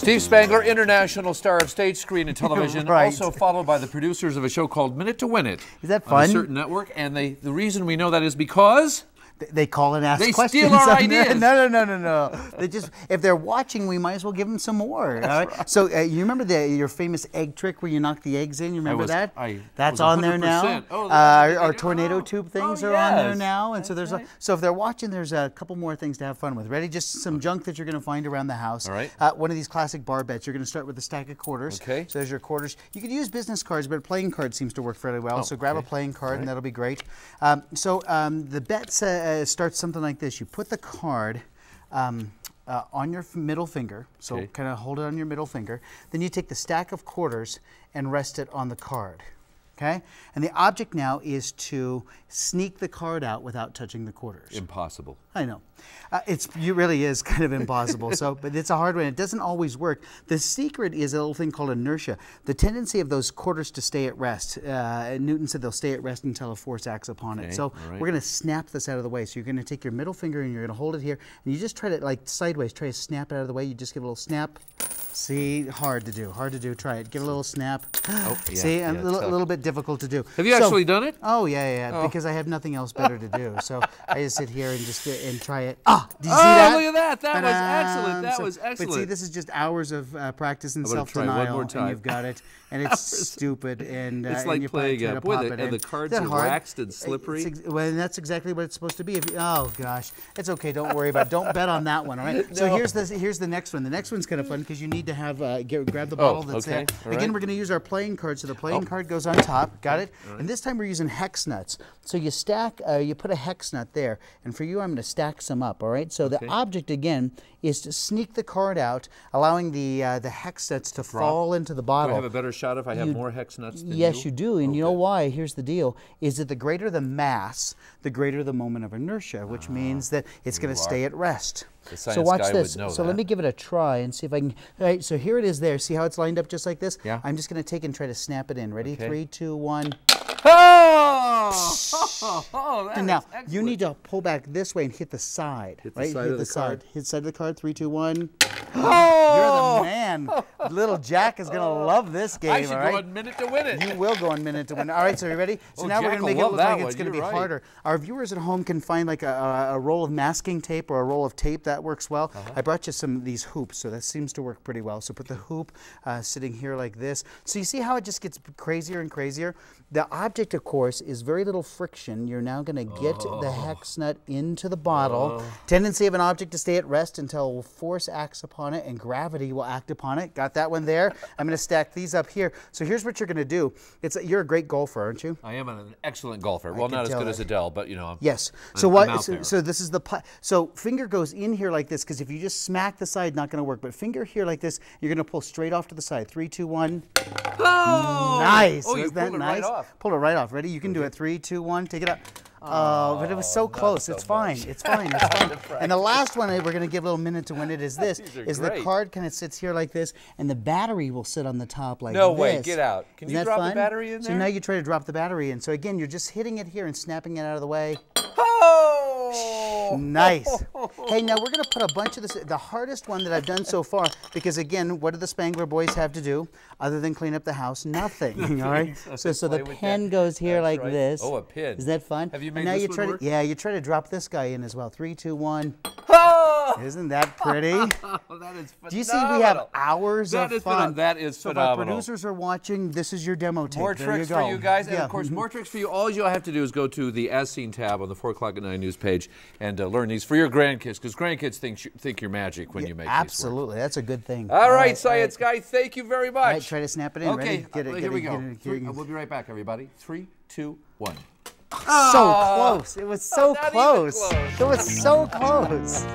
Steve Spangler, international star of stage, screen, and television, right. Also followed by the producers of a show called Minute to Win It. Is that fun? On a certain network, and the reason we know that is because... They call and ask questions. They steal our ideas. No. They just, if they're watching, we might as well give them some more. All right? Right. So you remember your famous egg trick where you knock the eggs in? You remember that? That's on there now. Oh, our tornado tube things are on there now. And so there's a, so if they're watching, there's a couple more things to have fun with. Ready? Just some junk that you're going to find around the house. All right. One of these classic bar bets. You're going to start with a stack of quarters. Okay. So there's your quarters. You could use business cards, but playing card seems to work fairly well. Oh, so grab a playing card, and that'll be great. The bets. It starts something like this. You put the card on your middle finger, so kind of hold it on your middle finger. Then you take the stack of quarters and rest it on the card. Okay? And the object now is to sneak the card out without touching the quarters. Impossible. I know. It really is kind of impossible. But it's a hard one. It doesn't always work. The secret is a little thing called inertia. The tendency of those quarters to stay at rest. Newton said they'll stay at rest until a force acts upon it. So we're going to snap this out of the way. So you're going to take your middle finger and you're going to hold it here. And you just try to, like, sideways, try to snap it out of the way. You just give it a little snap. See, hard to do. Try it. Give it a little snap. See, a little bit difficult to do. Have you actually done it? Oh yeah. Because I have nothing else better to do, so I just sit here and just try it. Do you see that? Look at that! That was excellent. That was excellent. But see, this is just hours of practice and self-denial, and you've got it. And it's stupid, and it's like playing up with it, and the cards are waxed and slippery. Well, that's exactly what it's supposed to be. Oh gosh, it's okay. Don't worry about it. Don't bet on that one. All right. So here's the next one. The next one's kind of fun because you need to have grab the bottle that's there. Again, we're going to use our playing card, so the playing card goes on top. Got it? Right. And this time we're using hex nuts. So you stack, you put a hex nut there, and for you I'm going to stack some up. All right. So the object again is to sneak the card out, allowing the hex nuts to fall into the bottle. Do I have a better shot if I have more hex nuts than you? Yes, you do, and you know why? Here's the deal: is that the greater the mass, the greater the moment of inertia, which means that it's going to stay at rest. So watch this. So let me give it a try and see if I can. All right, so here it is there. See how it's lined up just like this? Yeah. I'm just going to take and try to snap it in. Ready? Okay. 3, 2, 1. And now you need to pull back this way and hit the side. Hit the side of the card. Hit the side of the card. 3, 2, 1. You're the man. Little Jack is going to love this game. I should go on Minute to Win It. You will go on Minute to Win It. All right, so are you ready? So now we're going to make it look like it's going to be harder. Our viewers at home can find like a roll of masking tape or a roll of tape. That works well. I brought you some of these hoops, so that seems to work pretty well. So put the hoop sitting here like this. So you see how it just gets crazier and crazier? The object, of course, is very little friction. You're now going to get the hex nut into the bottle. Tendency of an object to stay at rest until force acts upon it and gravity will act upon it. Got that one there? I'm going to stack these up here. So here's what you're going to do. You're a great golfer, aren't you? I am an excellent golfer. Well, not as good as Adele, but you know. Yes. So this is the finger goes in here like this, because if you just smack the side, not going to work. But finger here like this, you're going to pull straight off to the side. 3, 2, 1. Oh! Nice. Oh, isn't that nice? Pull it right off. Ready? You can do it. 3, 2, 1. Take it up. Oh, but it was so close. So it's fine. And the last one we're going to give a little Minute to Win It is this. The card kind of sits here like this, and the battery will sit on the top like this. No way, get out. Can you drop the battery in there? So now you try to drop the battery in. So again, you're just hitting it here and snapping it out of the way. Nice. Hey, now we're going to put a bunch of this, the hardest one that I've done so far, because again, what do the Spangler boys have to do other than clean up the house? Nothing. All right. So the pen goes here like this. Oh, a pin. Is that fun? Have you made this one work? Yeah, you try to drop this guy in as well. 3, 2, 1. Isn't that pretty? That is phenomenal. Do you see we have hours of fun? That is phenomenal. So if our producers are watching, this is your demo tape. More tricks for you guys. And of course, more tricks for you. All you have to do is go to the As Seen tab on the 4 o'clock at 9 news page and learn these for your grandkids, because grandkids think you're magic when you make absolutely. These work. That's a good thing. All right, Science Guy, thank you very much. All right, try to snap it in. Okay, here we go. We'll be right back, everybody. 3, 2, 1. So close. It was so close. It was so close.